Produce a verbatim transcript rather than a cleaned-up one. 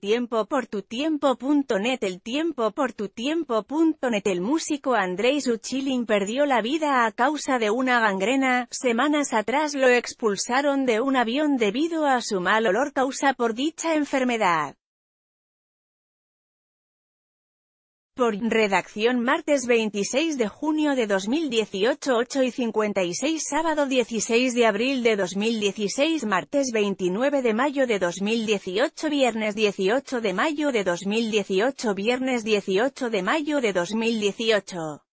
tiempo por tu tiempo punto net. El tiempo por tu tiempo punto net. El músico Andrey Suchilin perdió la vida a causa de una gangrena. Semanas atrás lo expulsaron de un avión debido a su mal olor causado por dicha enfermedad. Por redacción martes veintiséis de junio de dos mil dieciocho, ocho y cincuenta y seis, sábado dieciséis de abril de dos mil dieciséis, martes veintinueve de mayo de dos mil dieciocho, viernes dieciocho de mayo de dos mil dieciocho, viernes dieciocho de mayo de dos mil dieciocho.